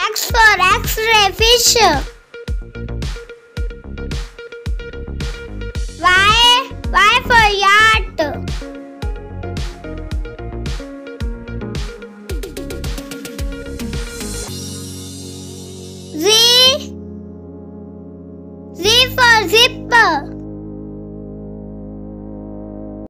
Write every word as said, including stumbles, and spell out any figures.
X for X-ray fish.